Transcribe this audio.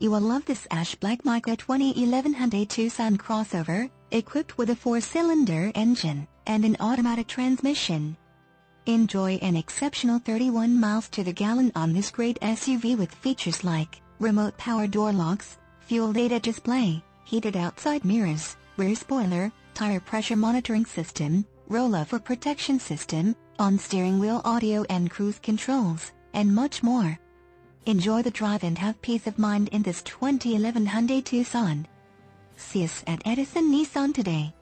You will love this Ash Black Mica 2011 Hyundai Tucson crossover, equipped with a 4-cylinder engine and an automatic transmission. Enjoy an exceptional 31 miles to the gallon on this great SUV with features like remote power door locks, fuel data display, heated outside mirrors, rear spoiler, tire pressure monitoring system, rollover protection system, on-steering wheel audio and cruise controls, and much more. Enjoy the drive and have peace of mind in this 2011 Hyundai Tucson. See us at Edison Nissan today.